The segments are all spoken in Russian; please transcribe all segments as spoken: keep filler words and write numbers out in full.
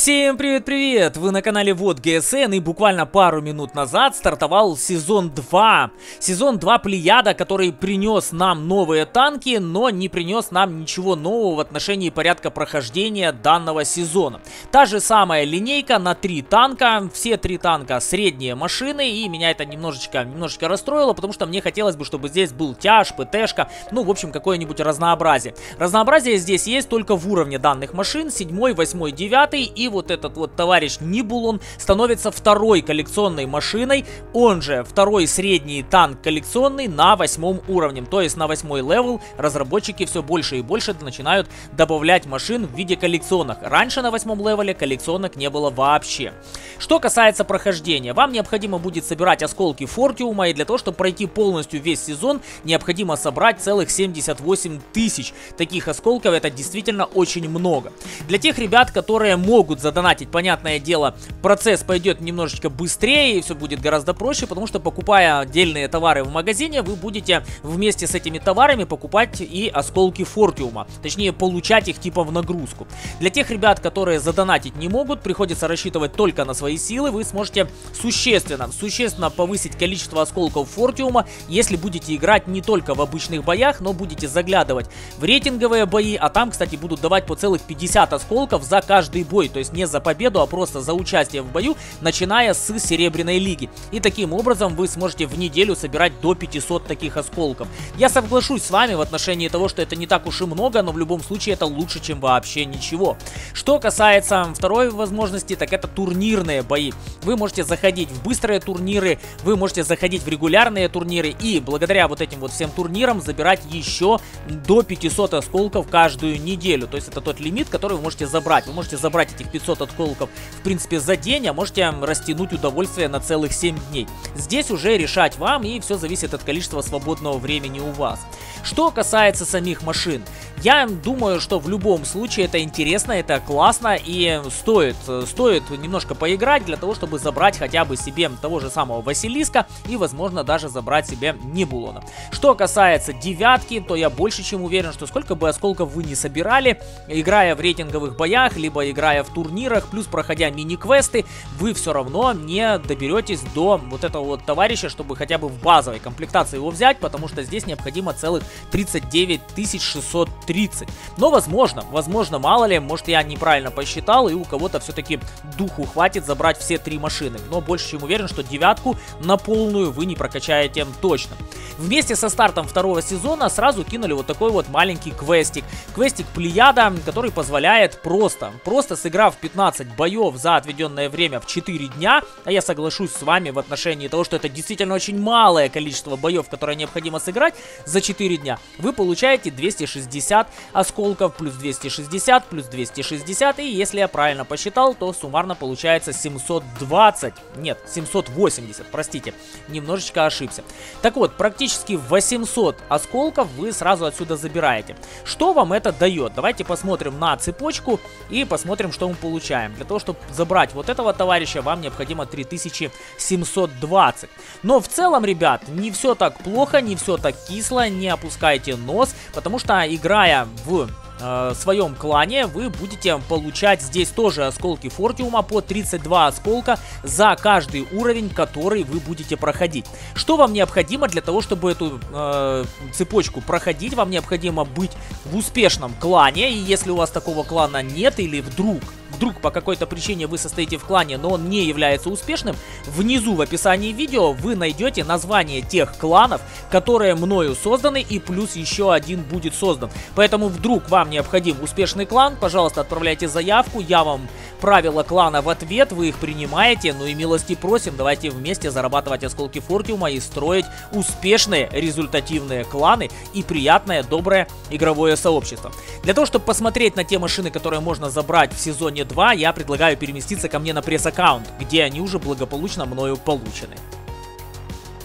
Всем привет-привет! Вы на канале Вот джи эс эн, и буквально пару минут назад стартовал сезон два. Сезон два Плеяда, который принес нам новые танки, но не принес нам ничего нового в отношении порядка прохождения данного сезона. Та же самая линейка на три танка, все три танка средние машины, и меня это немножечко, немножечко расстроило, потому что мне хотелось бы, чтобы здесь был тяж, ПТшка, ну в общем какое-нибудь разнообразие. Разнообразие здесь есть только в уровне данных машин, седьмой, восьмой, девятый. И вот этот вот товарищ Небулон становится второй коллекционной машиной, он же второй средний танк коллекционный на восьмом уровне. То есть на восьмой левел разработчики все больше и больше начинают добавлять машин в виде коллекционных. Раньше на восьмом левеле коллекционок не было вообще. Что касается прохождения, вам необходимо будет собирать осколки Фортиума, и для того, чтобы пройти полностью весь сезон, необходимо собрать целых семьдесят восемь тысяч. Таких осколков это действительно очень много. Для тех ребят, которые могут задонатить, понятное дело, процесс пойдет немножечко быстрее и все будет гораздо проще, потому что, покупая отдельные товары в магазине, вы будете вместе с этими товарами покупать и осколки Фортиума, точнее получать их типа в нагрузку. Для тех ребят, которые задонатить не могут, приходится рассчитывать только на свои силы. Вы сможете существенно, существенно повысить количество осколков Фортиума, если будете играть не только в обычных боях, но будете заглядывать в рейтинговые бои, а там, кстати, будут давать по целых пятьдесят осколков за каждый бой, то есть не за победу, а просто за участие в бою, начиная с Серебряной Лиги. И таким образом вы сможете в неделю собирать до пятисот таких осколков. Я соглашусь с вами в отношении того, что это не так уж и много, но в любом случае это лучше, чем вообще ничего. Что касается второй возможности, так это турнирные бои. Вы можете заходить в быстрые турниры, вы можете заходить в регулярные турниры, и благодаря вот этим вот всем турнирам забирать еще до пятисот осколков каждую неделю. То есть это тот лимит, который вы можете забрать. Вы можете забрать этих пятьсот осколков, в принципе, за день, а можете растянуть удовольствие на целых семь дней. Здесь уже решать вам, и все зависит от количества свободного времени у вас. Что касается самих машин, я думаю, что в любом случае это интересно, это классно, и стоит, стоит немножко поиграть для того, чтобы забрать хотя бы себе того же самого Василиска и, возможно, даже забрать себе Небулона. Что касается девятки, то я больше чем уверен, что сколько бы осколков вы не собирали, играя в рейтинговых боях, либо играя в турнирах, плюс проходя мини-квесты, вы все равно не доберетесь до вот этого вот товарища, чтобы хотя бы в базовой комплектации его взять, потому что здесь необходимо целых тридцать девять тысяч шестьсот тридцать. Но возможно, возможно, мало ли, может я неправильно посчитал, и у кого-то все-таки духу хватит забрать все три машины. Но больше чем уверен, что девятку на полную вы не прокачаете точно. Вместе со стартом второго сезона сразу кинули вот такой вот маленький квестик. Квестик Плеяда, который позволяет просто, просто сыграв пятнадцать боев за отведенное время в четыре дня, а я соглашусь с вами в отношении того, что это действительно очень малое количество боев, которые необходимо сыграть за четыре дня, вы получаете двести шестьдесят осколков, плюс двести шестьдесят, плюс двести шестьдесят, и если я правильно посчитал, то суммарно получается семьсот двадцать, нет, семьсот восемьдесят, простите, немножечко ошибся. Так вот, практически восемьсот осколков вы сразу отсюда забираете. Что вам это дает? Давайте посмотрим на цепочку и посмотрим, что мы получаем. Для того, чтобы забрать вот этого товарища, вам необходимо три тысячи семьсот двадцать. Но в целом, ребят, не все так плохо, не все так кисло, не опускайте нос, потому что, играя в в своем клане, вы будете получать здесь тоже осколки Фортиума по тридцать два осколка за каждый уровень, который вы будете проходить. Что вам необходимо для того, чтобы эту э, цепочку проходить? Вам необходимо быть в успешном клане, и если у вас такого клана нет, или вдруг вдруг по какой-то причине вы состоите в клане, но он не является успешным, внизу в описании видео вы найдете название тех кланов, которые мною созданы, и плюс еще один будет создан. Поэтому вдруг вам необходим успешный клан, пожалуйста, отправляйте заявку, я вам правила клана в ответ, вы их принимаете, ну и милости просим, давайте вместе зарабатывать осколки Фортиума и строить успешные, результативные кланы и приятное, доброе игровое сообщество. Для того, чтобы посмотреть на те машины, которые можно забрать в сезоне два, я предлагаю переместиться ко мне на пресс-аккаунт, где они уже благополучно мною получены.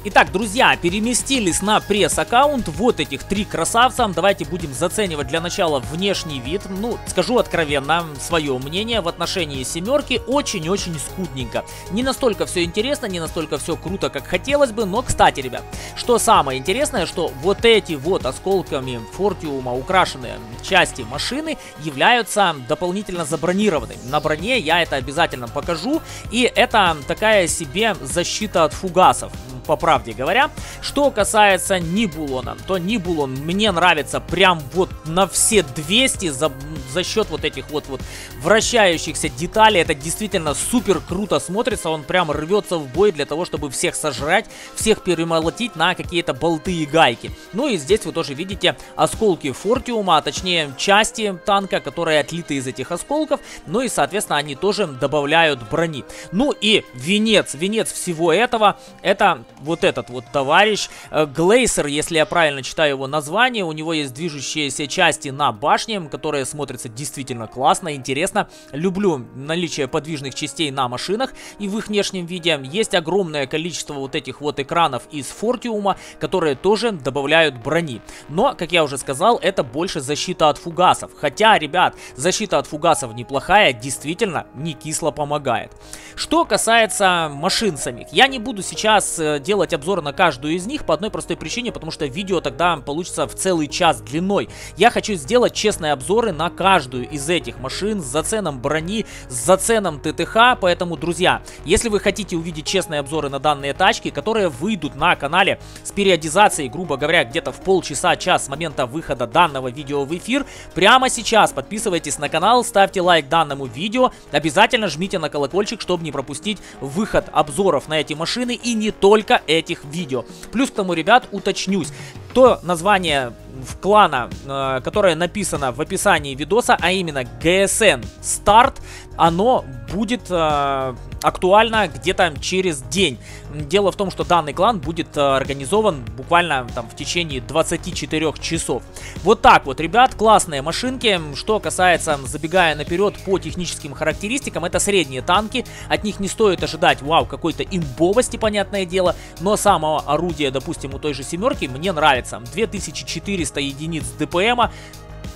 Итак, друзья, переместились на пресс-аккаунт. Вот этих три красавца. Давайте будем заценивать для начала внешний вид. Ну, скажу откровенно свое мнение в отношении семерки. Очень-очень скудненько. Не настолько все интересно, не настолько все круто, как хотелось бы. Но, кстати, ребят, что самое интересное, что вот эти вот осколками Фортиума украшенные части машины являются дополнительно забронированными. На броне я это обязательно покажу. И это такая себе защита от фугасов, по правде говоря. Что касается Небулона, то Небулон мне нравится прям вот на все двести за, за счет вот этих вот, вот вращающихся деталей. Это действительно супер круто смотрится. Он прям рвется в бой для того, чтобы всех сожрать, всех перемолотить на какие-то болты и гайки. Ну и здесь вы тоже видите осколки Фортиума, а точнее части танка, которые отлиты из этих осколков. Ну и соответственно они тоже добавляют брони. Ну и венец, венец всего этого, это вот этот вот товарищ, Глейсер, если я правильно читаю его название. У него есть движущиеся части на башне, которые смотрятся действительно классно, интересно. Люблю наличие подвижных частей на машинах и в их внешнем виде. Есть огромное количество вот этих вот экранов из Фортиума, которые тоже добавляют брони. Но, как я уже сказал, это больше защита от фугасов. Хотя, ребят, защита от фугасов неплохая, действительно не кисло помогает. Что касается машин самих, я не буду сейчас делать обзор на каждую из них по одной простой причине, потому что видео тогда получится в целый час длиной. Я хочу сделать честные обзоры на каждую из этих машин с заценом брони, с заценом ТТХ, поэтому, друзья, если вы хотите увидеть честные обзоры на данные тачки, которые выйдут на канале с периодизацией, грубо говоря, где-то в полчаса, час с момента выхода данного видео в эфир, прямо сейчас подписывайтесь на канал, ставьте лайк данному видео, обязательно жмите на колокольчик, чтобы не пропустить выход обзоров на эти машины и не только этих видео. Плюс к тому, ребят, уточнюсь, то название в клана, э, которое написано в описании видоса, а именно джи эс эн Start, оно будет э, актуально где-то через день. Дело в том, что данный клан будет э, организован буквально там в течение двадцати четырёх часов. Вот так вот, ребят, классные машинки. Что касается, забегая наперед по техническим характеристикам, это средние танки. От них не стоит ожидать, вау, какой-то имбовости, понятное дело. Но самого орудия, допустим, у той же семерки мне нравится. две тысячи четыреста единиц ДПМа,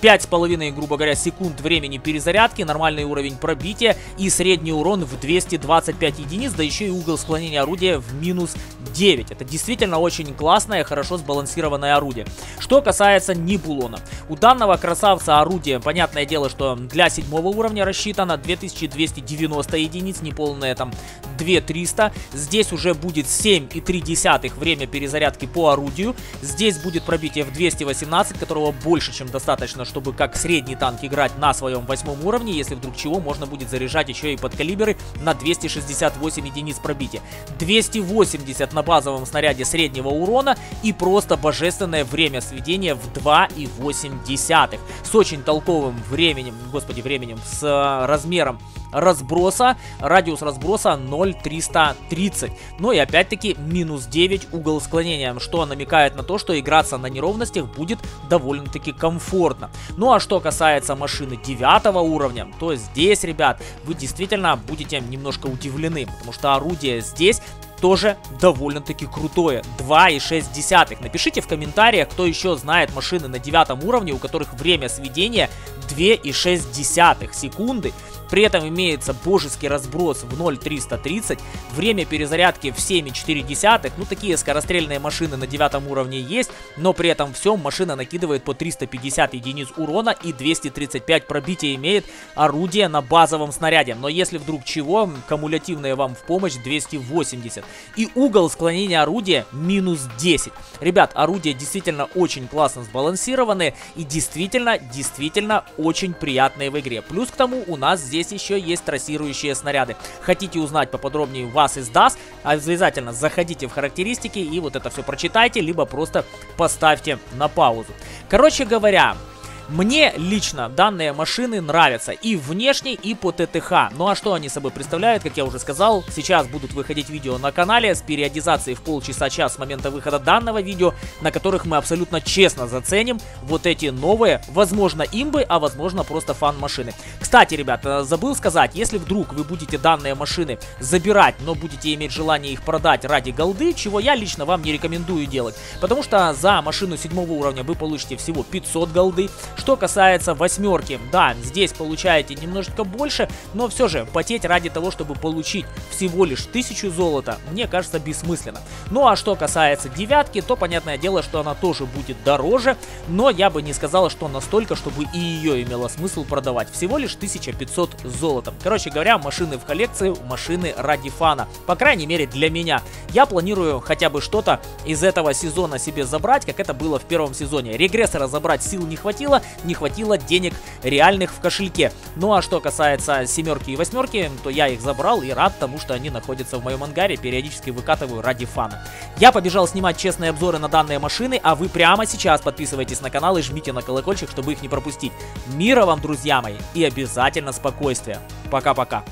пять с половиной, грубо говоря, секунд времени перезарядки, нормальный уровень пробития и средний урон в двести двадцать пять единиц, да еще и угол склонения орудия в минус девять. Это действительно очень классное, хорошо сбалансированное орудие. Что касается Небулона. У данного красавца орудие, понятное дело, что для седьмого уровня рассчитано две тысячи двести девяносто единиц, неполное там две тысячи триста. Здесь уже будет семь и три десятых время перезарядки по орудию. Здесь будет пробитие в двести восемнадцать, которого больше, чем достаточно, чтобы как средний танк играть на своем восьмом уровне. Если вдруг чего, можно будет заряжать еще и под калибры на двести шестьдесят восемь единиц пробития. двести восемьдесят на базовом снаряде среднего урона и просто божественное время сведения в два и восемь десятых. С очень толковым временем, господи, временем, с э, размером разброса, радиус разброса ноль триста тридцать. Ну и опять-таки минус девять угол склонения, что намекает на то, что играться на неровностях будет довольно-таки комфортно. Ну а что касается машины девятого уровня, то здесь, ребят, вы действительно будете немножко удивлены, потому что орудие здесь тоже довольно-таки крутое. два и шесть десятых. Напишите в комментариях, кто еще знает машины на девятом уровне, у которых время сведения две и шесть десятых секунды. При этом имеется божеский разброс в ноль триста тридцать, время перезарядки в семь и четыре десятых. Ну, такие скорострельные машины на девятом уровне есть, но при этом всем машина накидывает по триста пятьдесят единиц урона и двести тридцать пять пробития имеет орудие на базовом снаряде. Но если вдруг чего, кумулятивные вам в помощь двести восемьдесят. И угол склонения орудия минус десять. Ребят, орудия действительно очень классно сбалансированные и действительно, действительно очень приятные в игре. Плюс к тому у нас здесь здесь еще есть трассирующие снаряды. Хотите узнать поподробнее, вас издаст. Обязательно заходите в характеристики и вот это все прочитайте, либо просто поставьте на паузу. Короче говоря, Мне лично данные машины нравятся и внешне, и по ТТХ. Ну а что они собой представляют, как я уже сказал, сейчас будут выходить видео на канале с периодизацией в полчаса-час с момента выхода данного видео, на которых мы абсолютно честно заценим вот эти новые, возможно имбы, а возможно просто фан-машины. Кстати, ребята, забыл сказать, если вдруг вы будете данные машины забирать, но будете иметь желание их продать ради голды, чего я лично вам не рекомендую делать, потому что за машину седьмого уровня вы получите всего пятьсот голды. Что касается восьмерки, да, здесь получаете немножечко больше, но все же потеть ради того, чтобы получить всего лишь тысячу золота, мне кажется, бессмысленно. Ну а что касается девятки, то понятное дело, что она тоже будет дороже, но я бы не сказала, что настолько, чтобы и ее имело смысл продавать. Всего лишь тысяча пятьсот золотом. Короче говоря, машины в коллекцию, машины ради фана. По крайней мере для меня. Я планирую хотя бы что-то из этого сезона себе забрать, как это было в первом сезоне. Регрессора забрать сил не хватило, не хватило денег реальных в кошельке. Ну а что касается семерки и восьмерки, то я их забрал и рад тому, что они находятся в моем ангаре, периодически выкатываю ради фана. Я побежал снимать честные обзоры на данные машины, а вы прямо сейчас подписывайтесь на канал и жмите на колокольчик, чтобы их не пропустить. Мира вам, друзья мои, и обязательно спокойствия. Пока-пока.